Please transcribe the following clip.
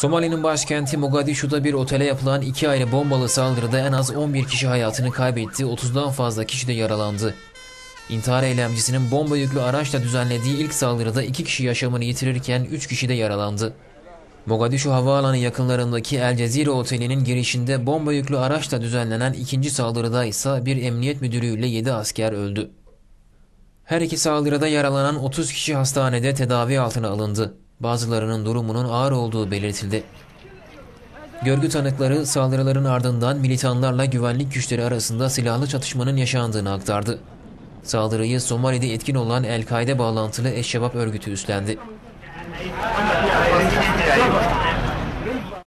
Somali'nin başkenti Mogadişu'da bir otele yapılan iki ayrı bombalı saldırıda en az 11 kişi hayatını kaybetti, 30'dan fazla kişi de yaralandı. İntihar eylemcisinin bomba yüklü araçla düzenlediği ilk saldırıda 2 kişi yaşamını yitirirken 3 kişi de yaralandı. Mogadişu havaalanı yakınlarındaki El Cezire Oteli'nin girişinde bomba yüklü araçla düzenlenen ikinci saldırıda ise bir emniyet müdürüyle 7 asker öldü. Her iki saldırıda yaralanan 30 kişi hastanede tedavi altına alındı. Bazılarının durumunun ağır olduğu belirtildi. Görgü tanıkları saldırıların ardından militanlarla güvenlik güçleri arasında silahlı çatışmanın yaşandığını aktardı. Saldırıyı Somali'de etkin olan El-Kaide bağlantılı El Şebab örgütü üstlendi.